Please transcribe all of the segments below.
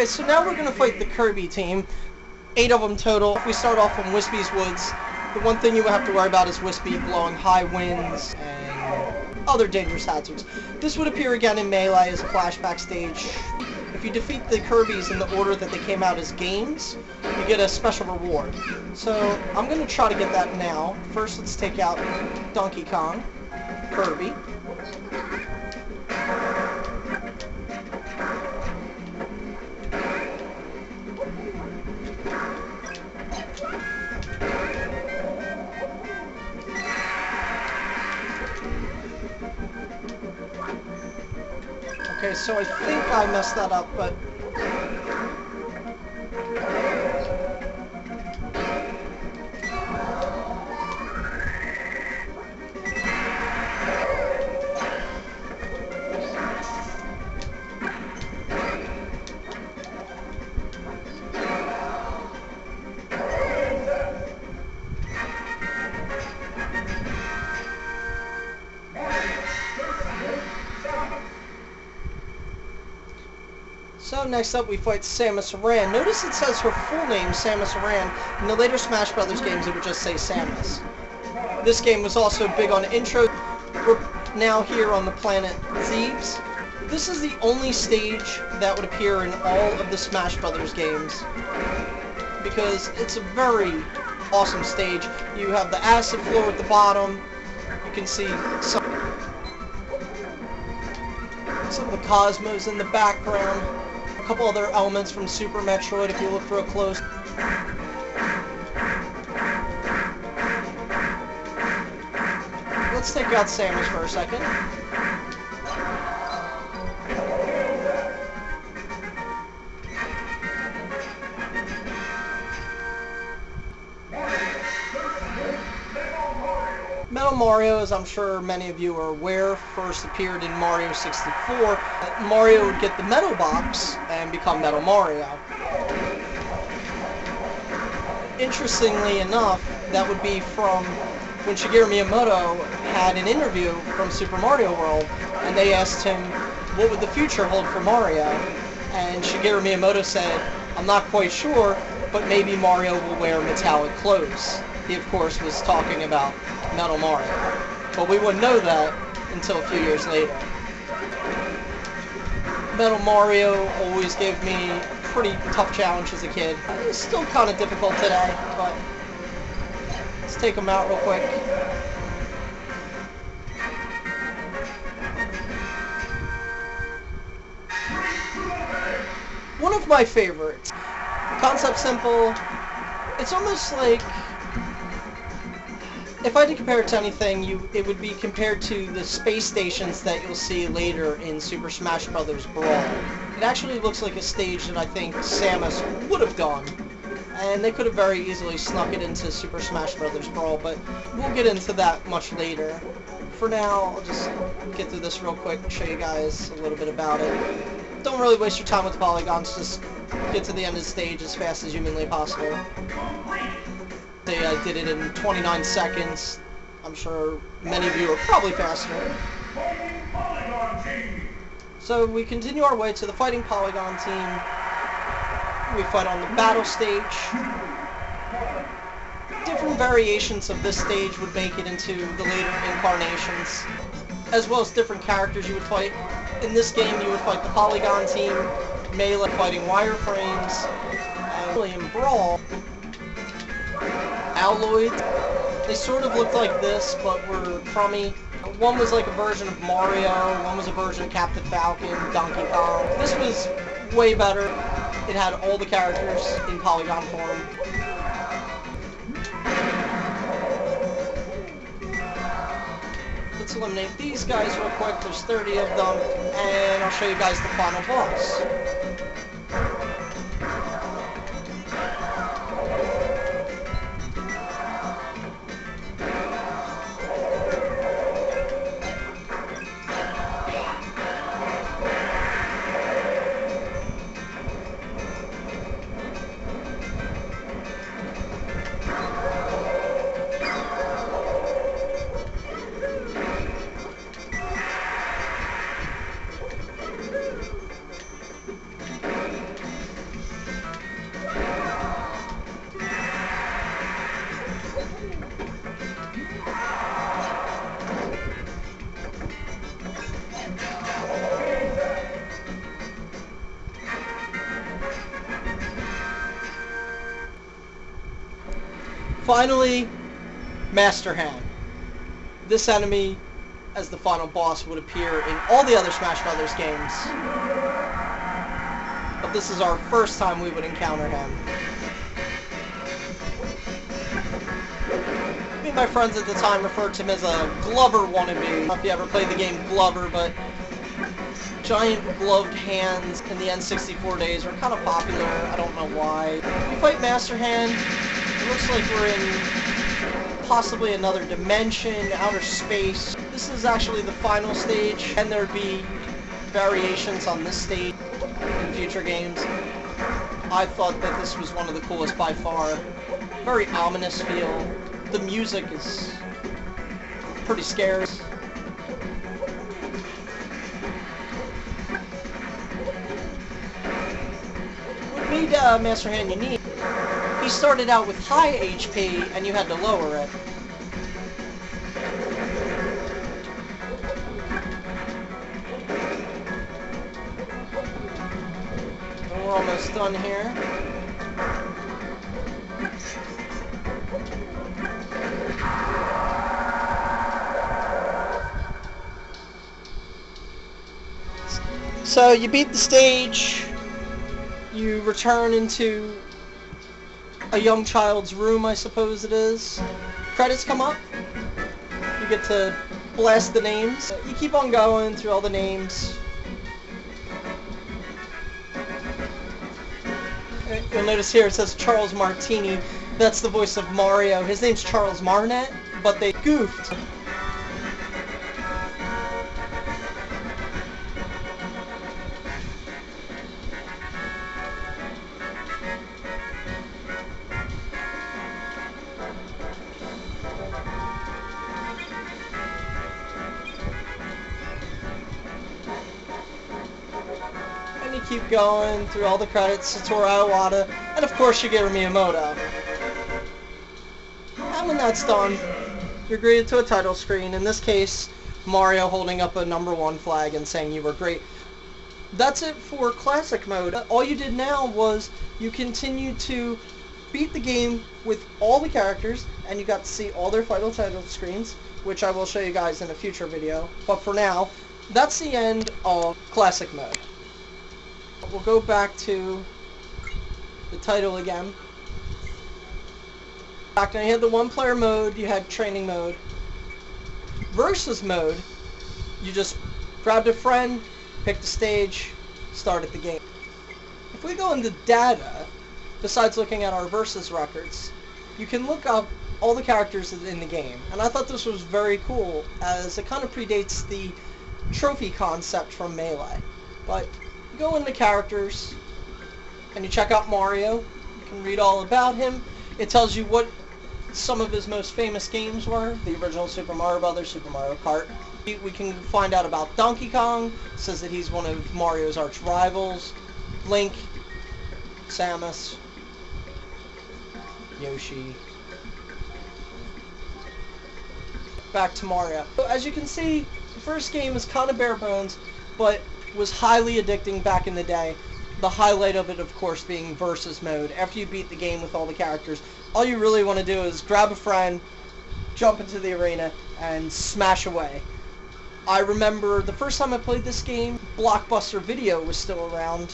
Alright, so now we're gonna fight the Kirby team. 8 of them total. If we start off from Wispy's Woods, the one thing you would have to worry about is Wispy blowing high winds and other dangerous hazards. This would appear again in Melee as a flashback stage. If you defeat the Kirbys in the order that they came out as games, you get a special reward. So I'm gonna try to get that now. First, let's take out Donkey Kong, Kirby. Okay, so I think I messed that up, but... So next up we fight Samus Aran. Notice it says her full name, Samus Aran. In the later Smash Brothers games it would just say Samus. This game was also big on intro. We're now here on the planet Zebes. This is the only stage that would appear in all of the Smash Brothers games, because it's a very awesome stage. You have the acid floor at the bottom. You can see some of the cosmos in the background. A couple other elements from Super Metroid if you look real close. Let's take out Samus for a second. Metal Mario, as I'm sure many of you are aware, first appeared in Mario 64. Mario would get the Metal Box and become Metal Mario. Interestingly enough, that would be from when Shigeru Miyamoto had an interview from Super Mario World, and they asked him, what would the future hold for Mario? And Shigeru Miyamoto said, I'm not quite sure, but maybe Mario will wear metallic clothes. He, of course, was talking about Metal Mario, but we wouldn't know that until a few years later. Metal Mario always gave me a pretty tough challenge as a kid. It's still kind of difficult today, but let's take him out real quick. One of my favorites. Concept simple. It's almost like... if I had to compare it to anything, it would be compared to the space stations that you'll see later in Super Smash Bros. Brawl. It actually looks like a stage that I think Samus would have done, and they could have very easily snuck it into Super Smash Bros. Brawl, but we'll get into that much later. For now, I'll just get through this real quick and show you guys a little bit about it. Don't really waste your time with polygons, just get to the end of the stage as fast as humanly possible. I did it in 29 seconds. I'm sure many of you are probably faster. So we continue our way to the fighting Polygon team. We fight on the battle stage. Different variations of this stage would make it into the later incarnations, as well as different characters you would fight. In this game, you would fight the Polygon team, Melee fighting Wireframes, and William Brawl. Alloyed. They sort of looked like this, but were crummy. One was like a version of Mario, one was a version of Captain Falcon, Donkey Kong. This was way better. It had all the characters in polygon form. Let's eliminate these guys real quick. There's 30 of them, and I'll show you guys the final boss. Finally, Master Hand. This enemy, as the final boss, would appear in all the other Smash Brothers games, but this is our first time we would encounter him. Me and my friends at the time referred to him as a Glover wannabe. I don't know if you ever played the game Glover, but giant gloved hands in the N64 days were kind of popular. I don't know why. We fight Master Hand. It looks like we're in possibly another dimension, outer space. This is actually the final stage, and there'd be variations on this stage in future games. I thought that this was one of the coolest by far. Very ominous feel. The music is pretty scary. What made Master Hand unique? He started out with high HP, and you had to lower it. We're almost done here. So you beat the stage, you return into a young child's room, I suppose it is. Credits come up, you get to blast the names. You keep on going through all the names. You'll notice here it says Charles Martini. That's the voice of Mario. His name's Charles Marnett, but they goofed. Keep going through all the credits, Satoru Iwata, and of course Shigeru Miyamoto. And when that's done, you're greeted to a title screen, in this case, Mario holding up a #1 flag and saying you were great. That's it for Classic Mode. All you did now was you continued to beat the game with all the characters, and you got to see all their final title screens, which I will show you guys in a future video. But for now, that's the end of Classic Mode. We'll go back to the title again. Back then you had the one-player mode, you had training mode. Versus mode, you just grabbed a friend, picked a stage, started the game. If we go into data, besides looking at our versus records, you can look up all the characters in the game. And I thought this was very cool, as it kind of predates the trophy concept from Melee. But go into characters and you check out Mario. You can read all about him. It tells you what some of his most famous games were, the original Super Mario Brothers, Super Mario Kart. We can find out about Donkey Kong. It says that he's one of Mario's arch rivals. Link, Samus, Yoshi. Back to Mario. So as you can see, the first game is kind of bare bones, but was highly addicting back in the day. The highlight of it, of course, being versus mode. After you beat the game with all the characters, all you really want to do is grab a friend, jump into the arena, and smash away. I remember the first time I played this game, Blockbuster Video was still around,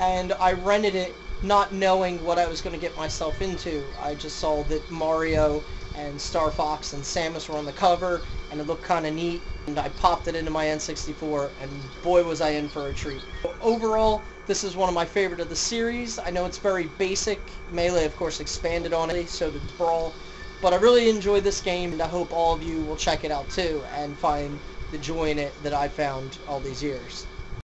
and I rented it not knowing what I was going to get myself into. I just saw that Mario and Star Fox and Samus were on the cover, and it looked kind of neat, and I popped it into my N64, and boy was I in for a treat. Overall, this is one of my favorite of the series. I know it's very basic. Melee, of course, expanded on it, so did Brawl, but I really enjoyed this game, and I hope all of you will check it out too, and find the joy in it that I found all these years.